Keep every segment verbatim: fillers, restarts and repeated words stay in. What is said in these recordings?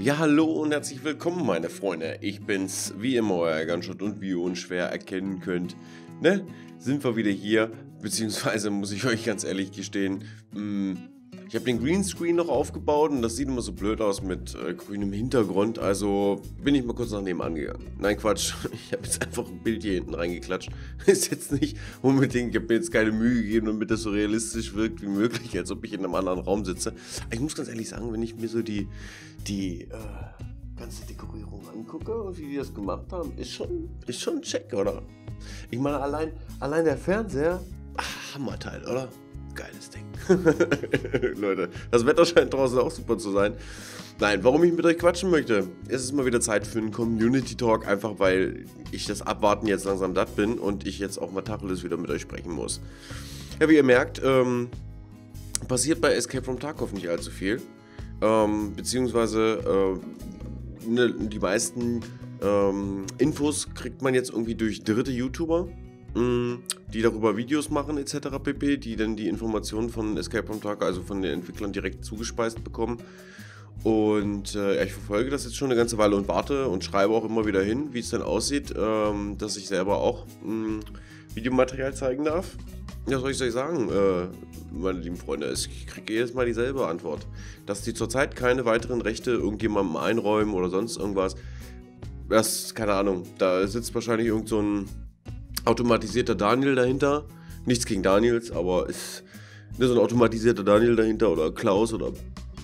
Ja, hallo und herzlich willkommen, meine Freunde. Ich bin's, wie immer, euer Gunshot, und wie ihr unschwer erkennen könnt, ne, sind wir wieder hier, beziehungsweise muss ich euch ganz ehrlich gestehen, mh, ich habe den Greenscreen noch aufgebaut und das sieht immer so blöd aus mit äh, grünem Hintergrund, also bin ich mal kurz nach nebenan gegangen. Nein, Quatsch, ich habe jetzt einfach ein Bild hier hinten reingeklatscht. Ist jetzt nicht unbedingt, ich habe mir jetzt keine Mühe gegeben, damit das so realistisch wirkt wie möglich, als ob ich in einem anderen Raum sitze. Aber ich muss ganz ehrlich sagen, wenn ich mir so die, die äh, ganze Dekorierung angucke und wie die das gemacht haben, ist schon, ist schon ein Check, oder? Ich meine, allein, allein der Fernseher, ach, Hammerteil, oder? Geiles Ding. Leute, das Wetter scheint draußen auch super zu sein. Nein, warum ich mit euch quatschen möchte, es ist mal wieder Zeit für einen Community Talk, einfach weil ich das Abwarten jetzt langsam satt bin und ich jetzt auch mal Tacheles wieder mit euch sprechen muss. Ja, wie ihr merkt, ähm, passiert bei Escape from Tarkov nicht allzu viel, ähm, beziehungsweise äh, ne, die meisten ähm, Infos kriegt man jetzt irgendwie durch dritte YouTuber, die darüber Videos machen et cetera pp, die dann die Informationen von Escape from Tarkov, also von den Entwicklern, direkt zugespeist bekommen. Und äh, ja, ich verfolge das jetzt schon eine ganze Weile und warte und schreibe auch immer wieder hin, wie es dann aussieht, ähm, dass ich selber auch mh, Videomaterial zeigen darf. Ja, soll ich euch sagen, äh, meine lieben Freunde, ich kriege jedes Mal dieselbe Antwort, dass die zurzeit keine weiteren Rechte irgendjemandem einräumen oder sonst irgendwas. Das, keine Ahnung, da sitzt wahrscheinlich irgend so ein automatisierter Daniel dahinter, nichts gegen Daniels, aber ist so ein automatisierter Daniel dahinter oder Klaus oder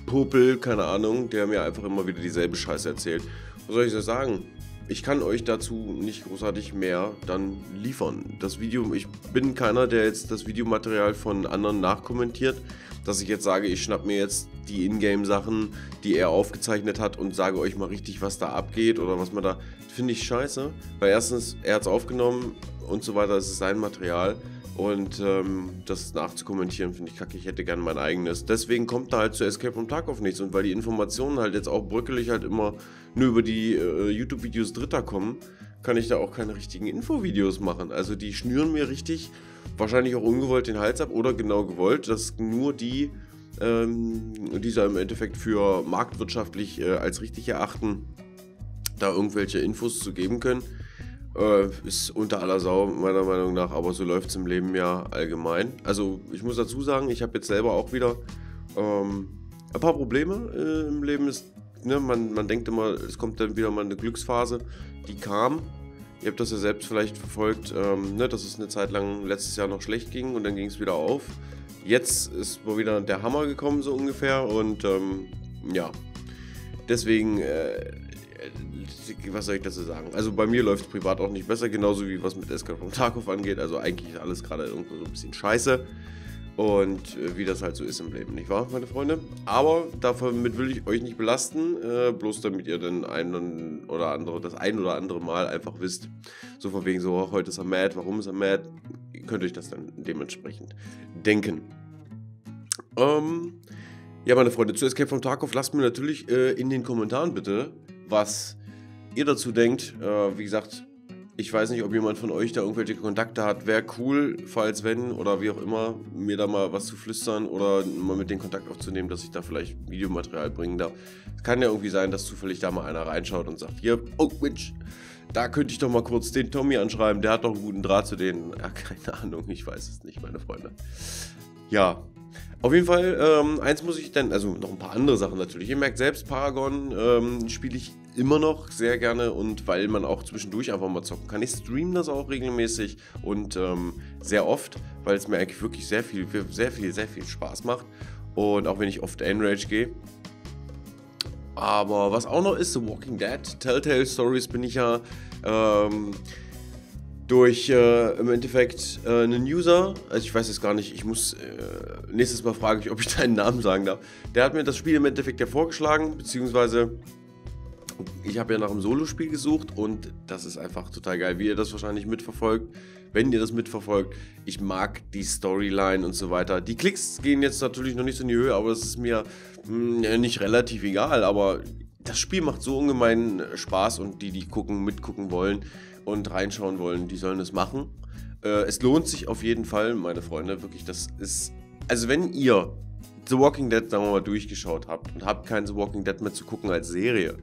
Popel, keine Ahnung, der mir einfach immer wieder dieselbe Scheiße erzählt. Was soll ich so sagen? Ich kann euch dazu nicht großartig mehr dann liefern. Das Video, ich bin keiner, der jetzt das Videomaterial von anderen nachkommentiert, dass ich jetzt sage, ich schnapp mir jetzt die Ingame-Sachen, die er aufgezeichnet hat, und sage euch mal richtig, was da abgeht oder was man da... Finde ich scheiße, weil erstens, er hat es aufgenommen und so weiter, es ist sein Material, und ähm, das nachzukommentieren finde ich kacke, ich hätte gerne mein eigenes. Deswegen kommt da halt zu Escape from Tarkov nichts, und weil die Informationen halt jetzt auch bröckelig halt immer nur über die äh, YouTube-Videos Dritter kommen, kann ich da auch keine richtigen Infovideos machen. Also die schnüren mir richtig, wahrscheinlich auch ungewollt, den Hals ab, oder genau gewollt, dass nur die, ähm, die da im Endeffekt für marktwirtschaftlich äh, als richtig erachten, da irgendwelche Infos zu geben können, äh, ist unter aller Sau meiner Meinung nach, aber so läuft es im Leben ja allgemein. Also ich muss dazu sagen, ich habe jetzt selber auch wieder ähm, ein paar Probleme äh, im Leben. Ist, ne, man, man denkt immer, es kommt dann wieder mal eine Glücksphase, die kam. Ihr habt das ja selbst vielleicht verfolgt, ähm, ne, dass es eine Zeit lang letztes Jahr noch schlecht ging und dann ging es wieder auf. Jetzt ist mal wieder der Hammer gekommen, so ungefähr, und ähm, ja, deswegen... Äh, was soll ich dazu sagen? Also bei mir läuft es privat auch nicht besser, genauso wie was mit Escape from Tarkov angeht. Also eigentlich ist alles gerade irgendwo so ein bisschen scheiße. Und äh, wie das halt so ist im Leben, nicht wahr, meine Freunde? Aber damit will ich euch nicht belasten, äh, bloß damit ihr dann ein oder andere, das ein oder andere Mal einfach wisst, so von wegen so, heute ist er mad, warum ist er mad? Ihr könnt euch das dann dementsprechend denken. Ähm, ja, meine Freunde, zu Escape from Tarkov lasst mir natürlich äh, in den Kommentaren bitte, was ihr dazu denkt. Äh, wie gesagt, ich weiß nicht, ob jemand von euch da irgendwelche Kontakte hat. Wäre cool, falls wenn oder wie auch immer, mir da mal was zu flüstern oder mal mit den Kontakt aufzunehmen, dass ich da vielleicht Videomaterial bringen darf. Es kann ja irgendwie sein, dass zufällig da mal einer reinschaut und sagt, hier, oh Mensch, da könnte ich doch mal kurz den Tommy anschreiben, der hat doch einen guten Draht zu denen. Ja, keine Ahnung, ich weiß es nicht, meine Freunde. Ja. Auf jeden Fall, ähm, eins muss ich dann, also noch ein paar andere Sachen natürlich. Ihr merkt selbst, Paragon ähm, spiele ich immer noch sehr gerne, und weil man auch zwischendurch einfach mal zocken kann. Ich streame das auch regelmäßig und ähm, sehr oft, weil es mir eigentlich wirklich sehr viel, sehr viel, sehr viel Spaß macht. Und auch wenn ich oft Enrage gehe. Aber was auch noch ist, The Walking Dead, Telltale Stories bin ich ja... Ähm, durch äh, im Endeffekt äh, einen User, also ich weiß jetzt gar nicht, ich muss, äh, nächstes Mal frage ich, ob ich deinen Namen sagen darf. Der hat mir das Spiel im Endeffekt ja vorgeschlagen, beziehungsweise ich habe ja nach einem Solo-Spiel gesucht, und das ist einfach total geil, wie ihr das wahrscheinlich mitverfolgt, wenn ihr das mitverfolgt. Ich mag die Storyline und so weiter. Die Klicks gehen jetzt natürlich noch nicht so in die Höhe, aber es ist mir mh, nicht relativ egal, aber das Spiel macht so ungemein Spaß, und die, die gucken, mitgucken wollen und reinschauen wollen, die sollen es machen. Äh, es lohnt sich auf jeden Fall, meine Freunde, wirklich, das ist, also wenn ihr The Walking Dead, sagen wir mal, durchgeschaut habt und habt kein The Walking Dead mehr zu gucken als Serie,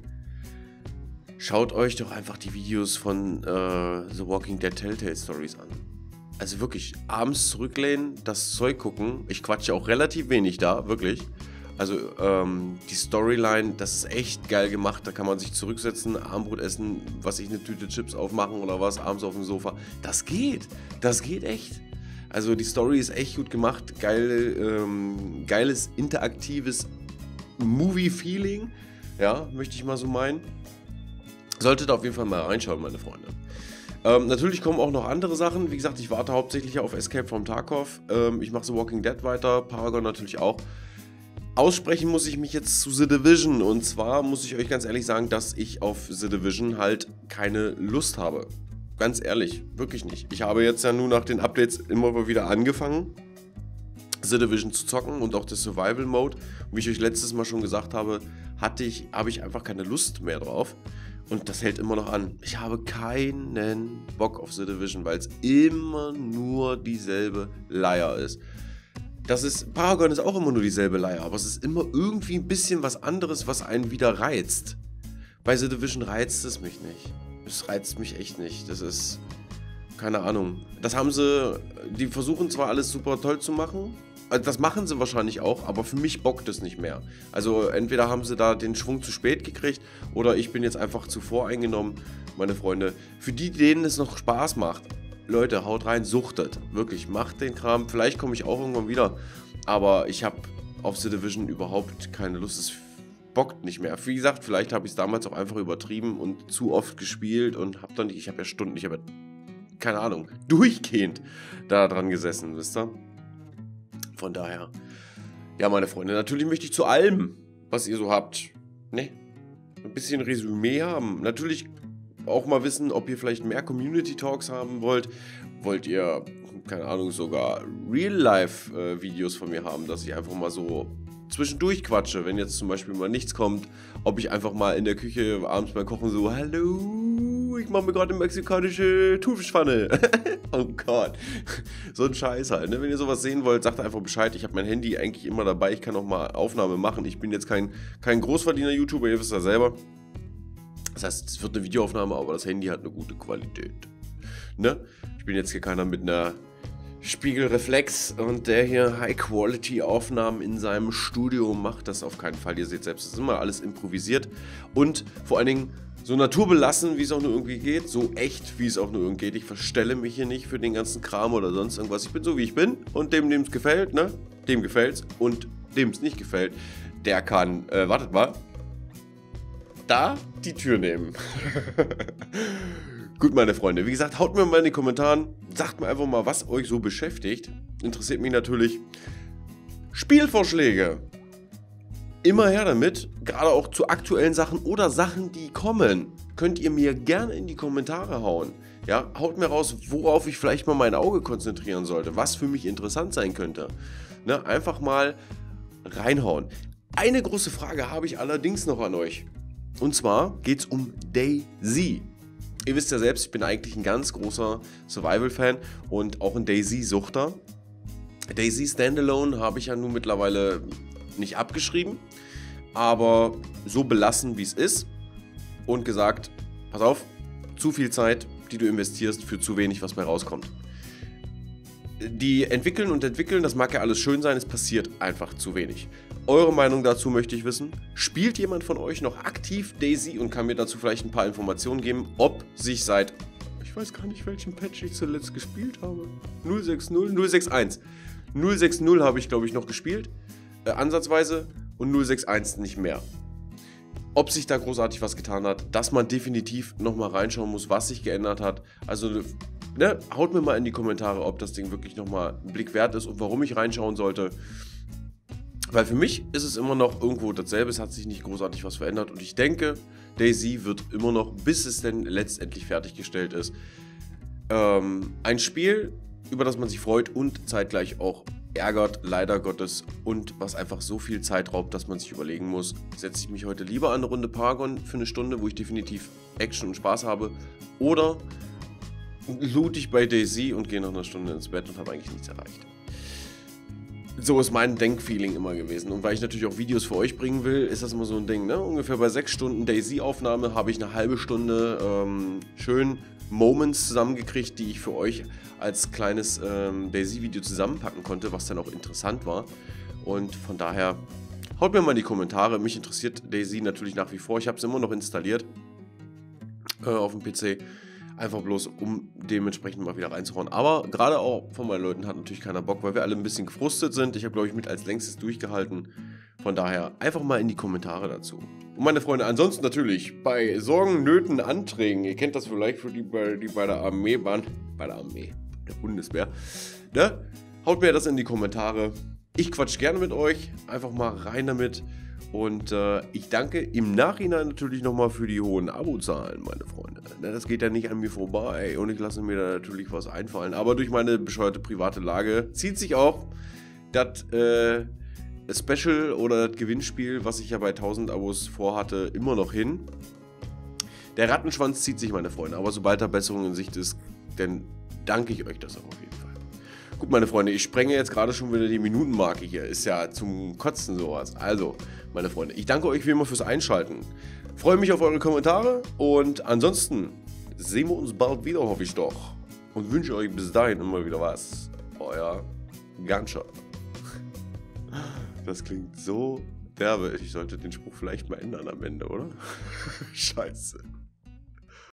schaut euch doch einfach die Videos von äh, The Walking Dead Telltale Stories an. Also wirklich, abends zurücklehnen, das Zeug gucken. Ich quatsche auch relativ wenig da, wirklich. Also ähm, die Storyline, das ist echt geil gemacht. Da kann man sich zurücksetzen, Abendbrot essen, was ich eine Tüte Chips aufmachen oder was, abends auf dem Sofa. Das geht, das geht echt. Also die Story ist echt gut gemacht, geil, ähm, geiles, interaktives Movie-Feeling, ja, möchte ich mal so meinen. Solltet auf jeden Fall mal reinschauen, meine Freunde. Ähm, natürlich kommen auch noch andere Sachen. Wie gesagt, ich warte hauptsächlich auf Escape from Tarkov. Ähm, ich mache The Walking Dead weiter, Paragon natürlich auch. Aussprechen muss ich mich jetzt zu The Division. Und zwar muss ich euch ganz ehrlich sagen, dass ich auf The Division halt keine Lust habe. Ganz ehrlich, wirklich nicht. Ich habe jetzt ja nur nach den Updates immer mal wieder angefangen, The Division zu zocken und auch das Survival Mode. Wie ich euch letztes Mal schon gesagt habe, hatte ich, habe ich einfach keine Lust mehr drauf. Und das hält immer noch an. Ich habe keinen Bock auf The Division, weil es immer nur dieselbe Leier ist. Das ist, Paragon ist auch immer nur dieselbe Leier, aber es ist immer irgendwie ein bisschen was anderes, was einen wieder reizt. Bei The Division reizt es mich nicht. Es reizt mich echt nicht. Das ist, keine Ahnung. Das haben sie, die versuchen zwar alles super toll zu machen, das machen sie wahrscheinlich auch, aber für mich bockt es nicht mehr. Also entweder haben sie da den Schwung zu spät gekriegt oder ich bin jetzt einfach zu voreingenommen, meine Freunde. Für die, denen es noch Spaß macht, Leute, haut rein, suchtet. Wirklich, macht den Kram. Vielleicht komme ich auch irgendwann wieder, aber ich habe auf The Division überhaupt keine Lust. Es bockt nicht mehr. Wie gesagt, vielleicht habe ich es damals auch einfach übertrieben und zu oft gespielt und habe dann nicht, ich habe ja Stunden, ich habe ja, keine Ahnung, durchgehend da dran gesessen, wisst ihr? Von daher, ja, meine Freunde, natürlich möchte ich zu allem, was ihr so habt, ne, ein bisschen Resümee haben. Natürlich auch mal wissen, ob ihr vielleicht mehr Community Talks haben wollt. Wollt ihr, keine Ahnung, sogar Real-Life-Videos von mir haben, dass ich einfach mal so zwischendurch quatsche, wenn jetzt zum Beispiel mal nichts kommt, ob ich einfach mal in der Küche abends beim Kochen so, hallo, ich mache mir gerade eine mexikanische Thunfischpfanne. Oh Gott, so ein Scheiß halt, ne? Wenn ihr sowas sehen wollt, sagt einfach Bescheid. Ich habe mein Handy eigentlich immer dabei, ich kann auch mal Aufnahme machen. Ich bin jetzt kein, kein Großverdiener-YouTuber, ihr wisst ja selber. Das heißt, es wird eine Videoaufnahme, aber das Handy hat eine gute Qualität. Ne? Ich bin jetzt hier keiner mit einer Spiegelreflex und der hier High-Quality-Aufnahmen in seinem Studio macht, das auf keinen Fall. Ihr seht selbst, das ist immer alles improvisiert und vor allen Dingen so naturbelassen, wie es auch nur irgendwie geht, so echt, wie es auch nur irgendwie geht. Ich verstelle mich hier nicht für den ganzen Kram oder sonst irgendwas. Ich bin so, wie ich bin und dem, dem es gefällt, ne? Dem gefällt's und dem es nicht gefällt, der kann, äh, wartet mal, da die Tür nehmen. Gut, meine Freunde, wie gesagt, haut mir mal in die Kommentare, sagt mir einfach mal, was euch so beschäftigt. Interessiert mich natürlich. Spielvorschläge. Immer her damit, gerade auch zu aktuellen Sachen oder Sachen, die kommen. Könnt ihr mir gerne in die Kommentare hauen. Ja, haut mir raus, worauf ich vielleicht mal mein Auge konzentrieren sollte, was für mich interessant sein könnte. Ne, einfach mal reinhauen. Eine große Frage habe ich allerdings noch an euch. Und zwar geht es um DayZ. Ihr wisst ja selbst, ich bin eigentlich ein ganz großer Survival-Fan und auch ein DayZ-Suchter. DayZ Standalone habe ich ja nun mittlerweile nicht abgeschrieben, aber so belassen, wie es ist. Und gesagt, pass auf, zu viel Zeit, die du investierst, für zu wenig, was bei rauskommt. Die entwickeln und entwickeln, das mag ja alles schön sein, es passiert einfach zu wenig. Eure Meinung dazu möchte ich wissen. Spielt jemand von euch noch aktiv DayZ und kann mir dazu vielleicht ein paar Informationen geben, ob sich seit, ich weiß gar nicht, welchen Patch ich zuletzt gespielt habe, null sechzig, null sechzig eins, null sechzig habe ich, glaube ich, noch gespielt, äh, ansatzweise, und null sechs eins nicht mehr. Ob sich da großartig was getan hat, dass man definitiv nochmal reinschauen muss, was sich geändert hat, also, ne, haut mir mal in die Kommentare, ob das Ding wirklich nochmal einen Blick wert ist und warum ich reinschauen sollte. Weil für mich ist es immer noch irgendwo dasselbe, es hat sich nicht großartig was verändert und ich denke, DayZ wird immer noch, bis es denn letztendlich fertiggestellt ist, ähm, ein Spiel, über das man sich freut und zeitgleich auch ärgert, leider Gottes, und was einfach so viel Zeit raubt, dass man sich überlegen muss, setze ich mich heute lieber an eine Runde Paragon für eine Stunde, wo ich definitiv Action und Spaß habe, oder loot ich bei DayZ und gehe nach einer Stunde ins Bett und habe eigentlich nichts erreicht. So ist mein Denkfeeling immer gewesen. Und weil ich natürlich auch Videos für euch bringen will, ist das immer so ein Ding, ne? Ungefähr bei sechs Stunden DayZ-Aufnahme habe ich eine halbe Stunde ähm, schön Moments zusammengekriegt, die ich für euch als kleines ähm, DayZ-Video zusammenpacken konnte, was dann auch interessant war. Und von daher, haut mir mal in die Kommentare. Mich interessiert DayZ natürlich nach wie vor. Ich habe es immer noch installiert äh, auf dem P C. Einfach bloß, um dementsprechend mal wieder reinzuhauen. Aber gerade auch von meinen Leuten hat natürlich keiner Bock, weil wir alle ein bisschen gefrustet sind. Ich habe, glaube ich, mit als längstes durchgehalten. Von daher einfach mal in die Kommentare dazu. Und meine Freunde, ansonsten natürlich bei Sorgen, Nöten, Anträgen. Ihr kennt das vielleicht für die, die bei der Armee waren. Bei der Armee, der Bundeswehr. Ne? Haut mir das in die Kommentare. Ich quatsch gerne mit euch. Einfach mal rein damit. Und äh, ich danke im Nachhinein natürlich nochmal für die hohen Abozahlen, meine Freunde. Na, das geht ja nicht an mir vorbei und ich lasse mir da natürlich was einfallen. Aber durch meine bescheuerte private Lage zieht sich auch das äh, Special oder das Gewinnspiel, was ich ja bei tausend Abos vorhatte, immer noch hin. Der Rattenschwanz zieht sich, meine Freunde. Aber sobald da Besserung in Sicht ist, dann danke ich euch das auch auf jeden Fall. Gut, meine Freunde, ich sprenge jetzt gerade schon wieder die Minutenmarke hier. Ist ja zum Kotzen sowas. Also, meine Freunde, ich danke euch wie immer fürs Einschalten. Freue mich auf eure Kommentare und ansonsten sehen wir uns bald wieder, hoffe ich doch. Und wünsche euch bis dahin immer wieder was. Euer Gunshot. Das klingt so derbe. Ich sollte den Spruch vielleicht mal ändern am Ende, oder? Scheiße.